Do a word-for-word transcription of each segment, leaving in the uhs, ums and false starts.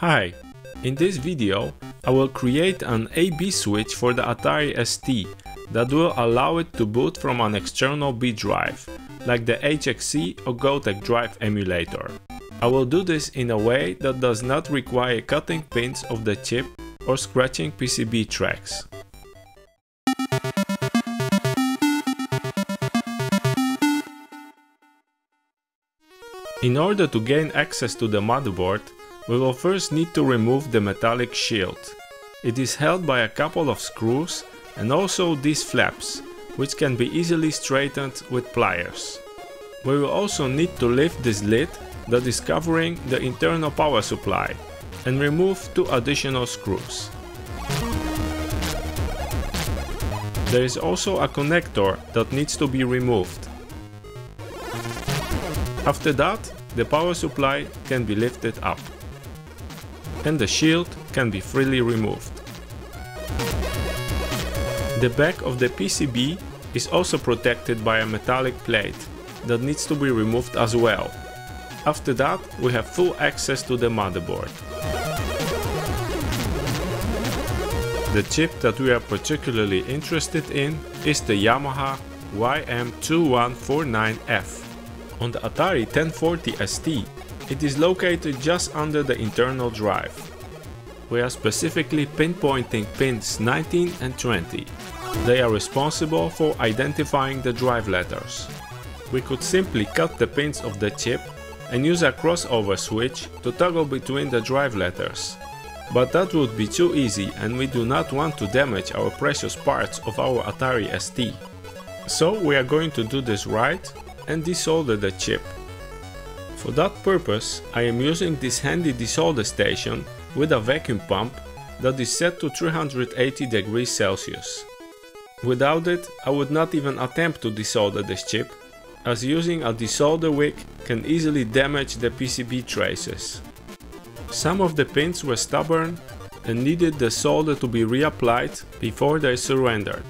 Hi! In this video I will create an A B switch for the Atari S T that will allow it to boot from an external B drive, like the H X C or GoTek drive emulator. I will do this in a way that does not require cutting pins of the chip or scratching P C B tracks. In order to gain access to the motherboard, we will first need to remove the metallic shield. It is held by a couple of screws and also these flaps, which can be easily straightened with pliers. We will also need to lift this lid that is covering the internal power supply and remove two additional screws. There is also a connector that needs to be removed. After that, the power supply can be lifted up and the shield can be freely removed. The back of the P C B is also protected by a metallic plate that needs to be removed as well. After that, we have full access to the motherboard. The chip that we are particularly interested in is the Yamaha Y M two one four nine F. On the Atari ten forty S T, it is located just under the internal drive. We are specifically pinpointing pins nineteen and twenty. They are responsible for identifying the drive letters. We could simply cut the pins of the chip and use a crossover switch to toggle between the drive letters. But that would be too easy, and we do not want to damage our precious parts of our Atari S T. So we are going to do this right and desolder the chip. For that purpose, I am using this handy desolder station with a vacuum pump that is set to three hundred eighty degrees Celsius. Without it, I would not even attempt to desolder this chip, as using a desolder wick can easily damage the P C B traces. Some of the pins were stubborn and needed the solder to be reapplied before they surrendered.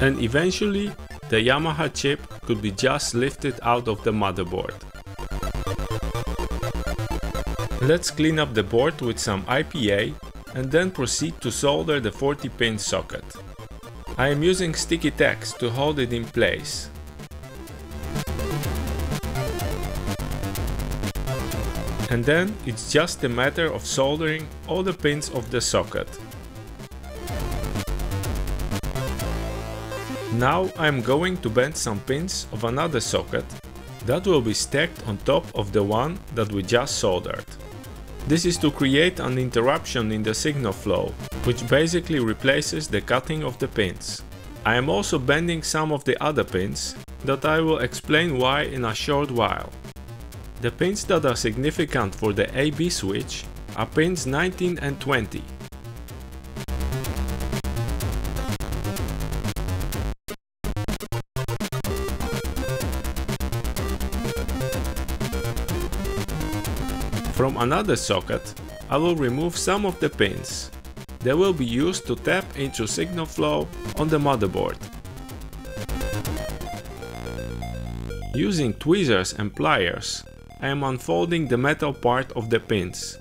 And eventually, the Yamaha chip could be just lifted out of the motherboard. Let's clean up the board with some I P A and then proceed to solder the forty pin socket. I am using sticky tacks to hold it in place. And then it's just a matter of soldering all the pins of the socket. Now I'm going to bend some pins of another socket that will be stacked on top of the one that we just soldered. This is to create an interruption in the signal flow, which basically replaces the cutting of the pins. I am also bending some of the other pins that I will explain why in a short while. The pins that are significant for the A B switch are pins nineteen and twenty. From another socket, I will remove some of the pins. They will be used to tap into signal flow on the motherboard. Using tweezers and pliers, I am unfolding the metal part of the pins.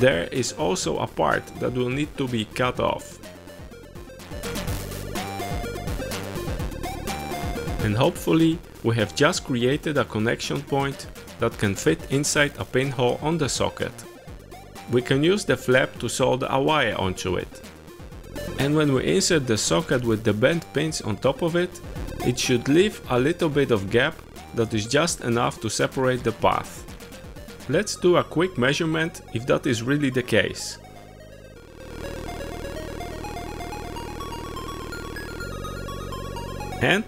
There is also a part that will need to be cut off. And hopefully we have just created a connection point that can fit inside a pinhole on the socket. We can use the flap to solder a wire onto it. And when we insert the socket with the bent pins on top of it, it should leave a little bit of gap that is just enough to separate the path. Let's do a quick measurement if that is really the case. And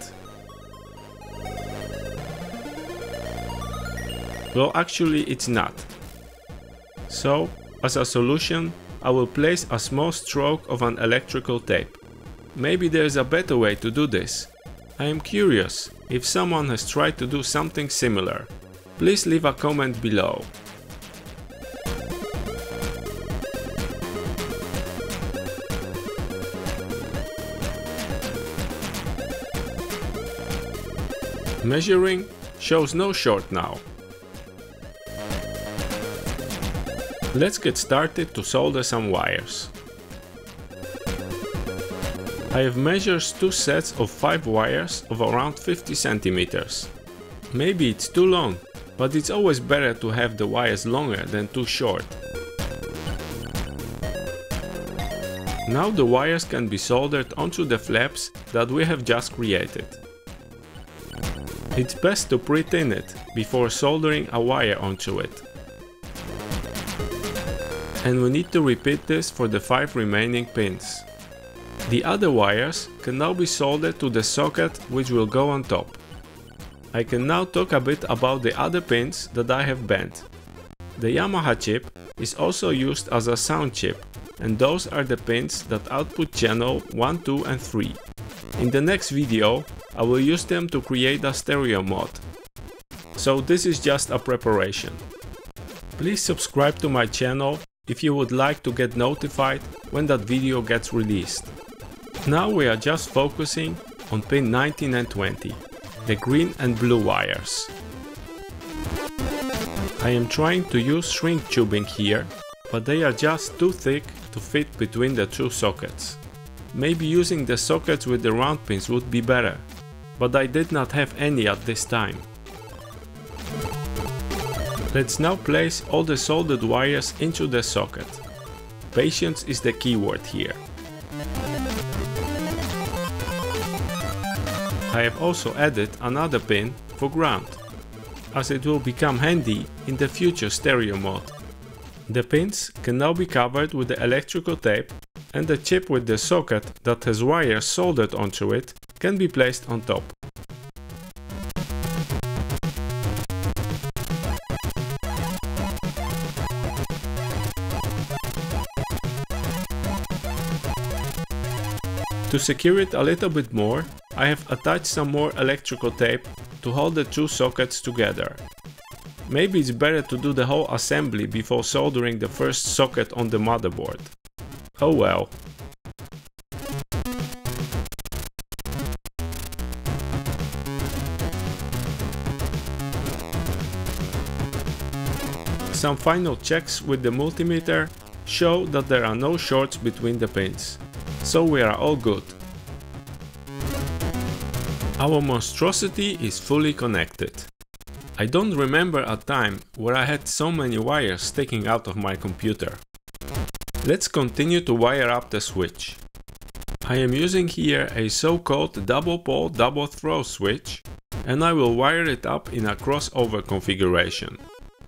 well, actually it's not. So, as a solution, I will place a small stroke of an electrical tape. Maybe there is a better way to do this. I am curious if someone has tried to do something similar. Please leave a comment below. Measuring shows no short now. Let's get started to solder some wires. I have measured two sets of five wires of around fifty centimeters. Maybe it's too long, but it's always better to have the wires longer than too short. Now the wires can be soldered onto the flaps that we have just created. It's best to pre-tin it before soldering a wire onto it. And we need to repeat this for the five remaining pins. The other wires can now be soldered to the socket which will go on top. I can now talk a bit about the other pins that I have bent. The Yamaha chip is also used as a sound chip, and those are the pins that output channel one, two and three. In the next video I will use them to create a stereo mod. So this is just a preparation. Please subscribe to my channel if you would like to get notified when that video gets released. Now we are just focusing on pin nineteen and twenty, the green and blue wires. I am trying to use shrink tubing here, but they are just too thick to fit between the two sockets. Maybe using the sockets with the round pins would be better, but I did not have any at this time. Let's now place all the soldered wires into the socket. Patience is the key word here. I have also added another pin for ground, as it will become handy in the future stereo mod. The pins can now be covered with the electrical tape, and the chip with the socket that has wires soldered onto it can be placed on top. To secure it a little bit more, I have attached some more electrical tape to hold the two sockets together. Maybe it's better to do the whole assembly before soldering the first socket on the motherboard. Oh well. Some final checks with the multimeter show that there are no shorts between the pins. So we are all good. Our monstrosity is fully connected. I don't remember a time where I had so many wires sticking out of my computer. Let's continue to wire up the switch. I am using here a so-called double pole double throw switch, and I will wire it up in a crossover configuration.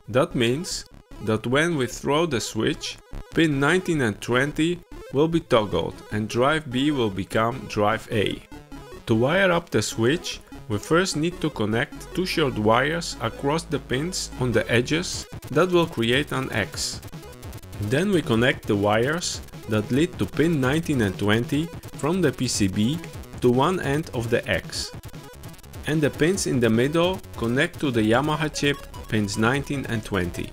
That means that when we throw the switch, pin nineteen and twenty will be toggled and drive B will become drive A. To wire up the switch, we first need to connect two short wires across the pins on the edges that will create an X. Then we connect the wires that lead to pin nineteen and twenty from the P C B to one end of the X. And the pins in the middle connect to the Yamaha chip pins nineteen and twenty.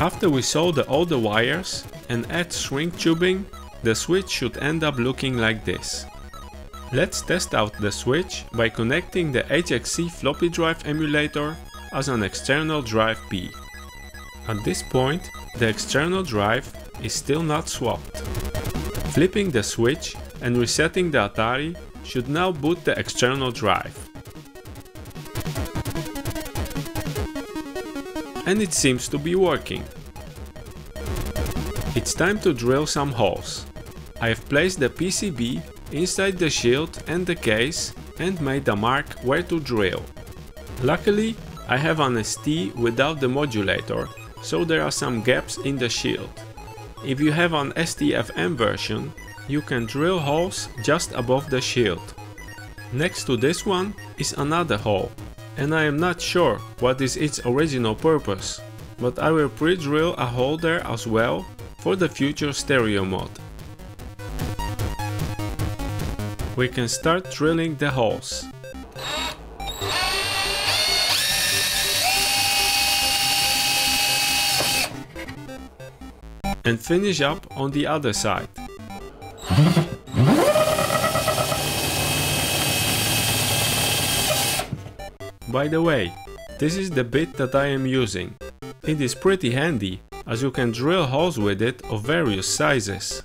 After we solder all the wires and add shrink tubing, the switch should end up looking like this. Let's test out the switch by connecting the H X C floppy drive emulator as an external drive B. At this point, the external drive is still not swapped. Flipping the switch and resetting the Atari should now boot the external drive. And it seems to be working. It's time to drill some holes. I have placed the P C B inside the shield and the case and made a mark where to drill. Luckily, I have an S T without the modulator, so there are some gaps in the shield. If you have an S T F M version, you can drill holes just above the shield. Next to this one is another hole, and I am not sure what is its original purpose, but I will pre-drill a hole there as well for the future stereo mode. We can start drilling the holes. And finish up on the other side. By the way, this is the bit that I am using. It is pretty handy, as you can drill holes with it of various sizes.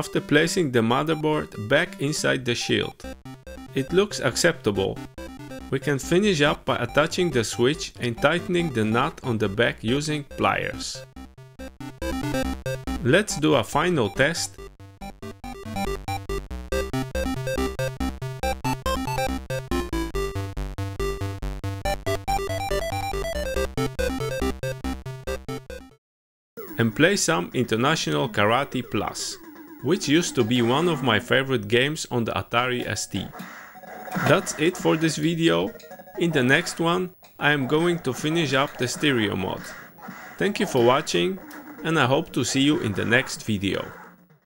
After placing the motherboard back inside the shield, it looks acceptable. We can finish up by attaching the switch and tightening the nut on the back using pliers. Let's do a final test. And play some International Karate Plus, which used to be one of my favorite games on the Atari S T. That's it for this video. In the next one, I am going to finish up the stereo mode. Thank you for watching, and I hope to see you in the next video.